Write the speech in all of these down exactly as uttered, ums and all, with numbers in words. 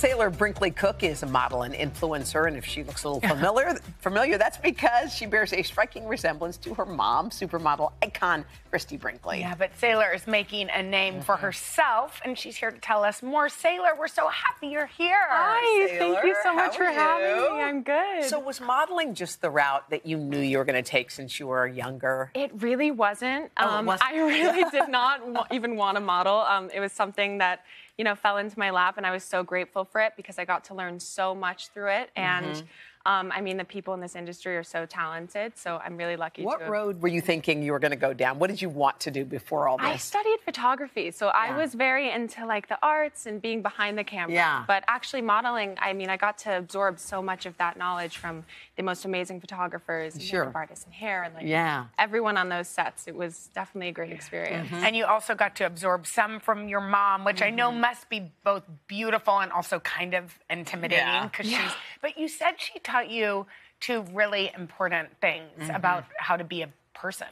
Sailor Brinkley Cook is a model and influencer, and if she looks a little familiar, familiar, that's because she bears a striking resemblance to her mom, supermodel icon Christy Brinkley. Yeah, but Sailor is making a name mm-hmm. for herself, and she's here to tell us more. Sailor, we're so happy you're here. Hi, Sailor, thank you so much for you? having me. I'm good. So was modeling just the route that you knew you were going to take since you were younger? It really wasn't. Oh, um, it wasn't. I really did not even want to model. Um, it was something that, you know, fell into my lap, and I was so grateful for it because I got to learn so much through it. And mm-hmm. um, I mean, the people in this industry are so talented, so I'm really lucky. What to road have... were you thinking you were going to go down? What did you want to do before all this? I studied photography, so yeah. I was very into like the arts and being behind the camera. Yeah. But actually, modeling, I mean, I got to absorb so much of that knowledge from the most amazing photographers, and sure. makeup artists, and hair, and like yeah. everyone on those sets. It was definitely a great experience. Mm-hmm. And you also got to absorb some from your mom, which mm-hmm. I know. Must be both beautiful and also kind of intimidating because yeah. yeah. she's. But you said she taught you two really important things mm-hmm. about how to be a person.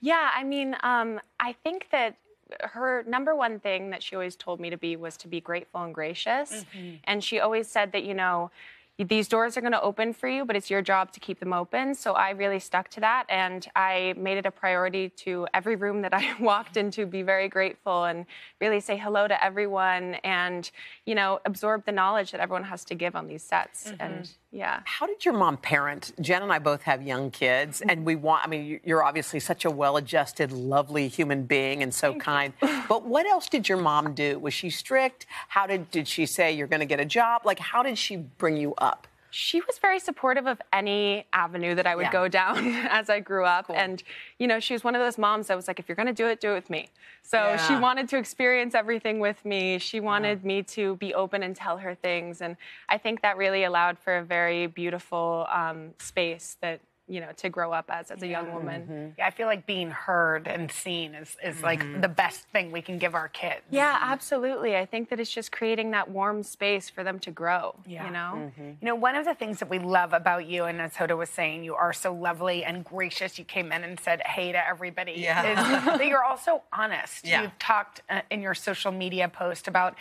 Yeah, I mean, um, I think that her number one thing that she always told me to be was to be grateful and gracious, mm-hmm. and she always said that, you know, these doors are going to open for you, but it's your job to keep them open. So I really stuck to that, and I made it a priority to every room that I walked into be very grateful and really say hello to everyone and, you know, absorb the knowledge that everyone has to give on these sets. Mm-hmm. And yeah. How did your mom parent? Jen and I both have young kids, and we want, I mean, you're obviously such a well-adjusted, lovely human being and so Thank kind. You. But what else did your mom do? Was she strict? How did, did she say you're going to get a job? Like, how did she bring you up? She was very supportive of any avenue that I would yeah. go down as I grew up. Cool. And, you know, she was one of those moms that was like, if you're going to do it, do it with me. So yeah. she wanted to experience everything with me. She wanted yeah. me to be open and tell her things. And I think that really allowed for a very beautiful um, space that, you know, to grow up as, as a young woman. Mm-hmm. Yeah, I feel like being heard and seen is, is mm-hmm. like the best thing we can give our kids. Yeah, mm-hmm. absolutely. I think that it's just creating that warm space for them to grow, yeah. you know? Mm-hmm. You know, one of the things that we love about you, and as Hoda was saying, you are so lovely and gracious. You came in and said hey to everybody. Yeah. Is that you're also honest. Yeah. You've talked uh, in your social media post about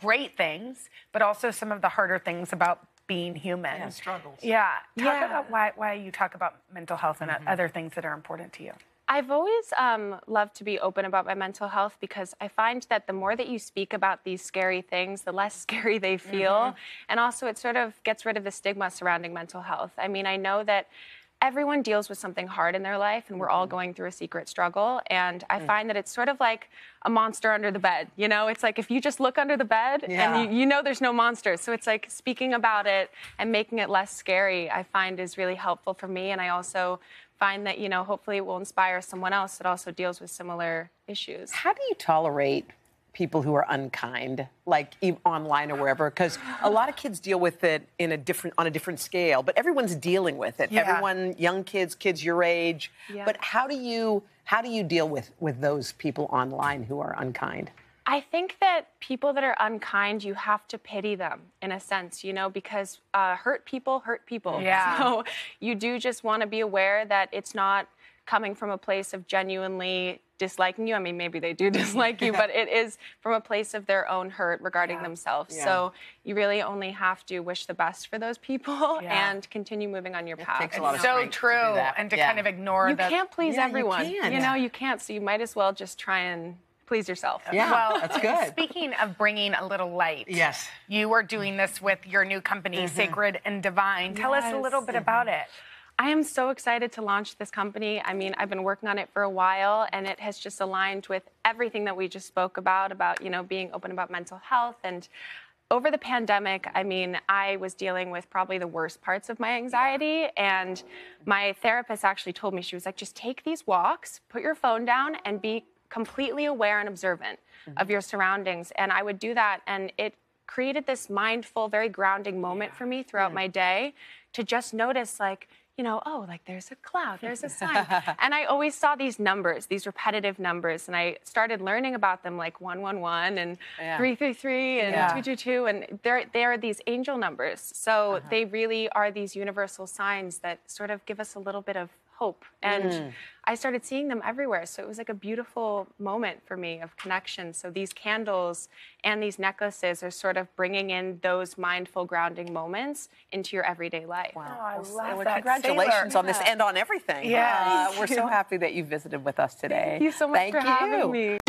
great things, but also some of the harder things about being human. Yeah, struggles. Yeah. Talk yeah. about why, why you talk about mental health and mm-hmm. other things that are important to you. I've always um, loved to be open about my mental health because I find that the more that you speak about these scary things, the less scary they feel. Mm-hmm. And also it sort of gets rid of the stigma surrounding mental health. I mean, I know that everyone deals with something hard in their life, and we're all going through a secret struggle. And I find that it's sort of like a monster under the bed. You know, it's like if you just look under the bed yeah. and you, you know there's no monster. So it's like speaking about it and making it less scary, I find is really helpful for me. And I also find that, you know, hopefully it will inspire someone else that also deals with similar issues. How do you tolerate people who are unkind, like online or wherever, because a lot of kids deal with it in a different, on a different scale, but everyone's dealing with it. Yeah. Everyone, young kids, kids your age. Yeah. But how do you, how do you deal with, with those people online who are unkind? I think that people that are unkind, you have to pity them in a sense, you know, because uh, hurt people hurt people. Yeah. So you do just want to be aware that it's not coming from a place of genuinely disliking you. I mean, maybe they do dislike you, yeah. but it is from a place of their own hurt regarding yeah. themselves. Yeah. So you really only have to wish the best for those people yeah. and continue moving on your it path. Takes a lot it's of so true, to and to yeah. kind of ignore. You the... can't please yeah, everyone. You, can. you know, you can't. So you might as well just try and please yourself. Yeah, well, that's good. Speaking of bringing a little light, yes, you are doing this with your new company, mm-hmm. Sacred and Divine. Tell yes. us a little bit mm-hmm. about it. I am so excited to launch this company. I mean, I've been working on it for a while, and it has just aligned with everything that we just spoke about, about, you know, being open about mental health. And over the pandemic, I mean, I was dealing with probably the worst parts of my anxiety, and my therapist actually told me, she was like, just take these walks, put your phone down, and be completely aware and observant mm-hmm. of your surroundings. And I would do that, and it created this mindful, very grounding moment yeah. for me throughout mm-hmm. my day to just notice, like, you know, oh, like there's a cloud, there's a sun. And I always saw these numbers, these repetitive numbers, and I started learning about them, like one one one and yeah. three three three and yeah. two two two, and they're, they're these angel numbers. So uh-huh. they really are these universal signs that sort of give us a little bit of hope. And mm. I started seeing them everywhere. So it was like a beautiful moment for me of connection. So these candles and these necklaces are sort of bringing in those mindful grounding moments into your everyday life. Wow. Oh, I love well, that. Congratulations Sailor. on this yeah. and on everything. Yeah. Uh, we're so happy that you visited with us today. Thank you so much Thank for you. having me.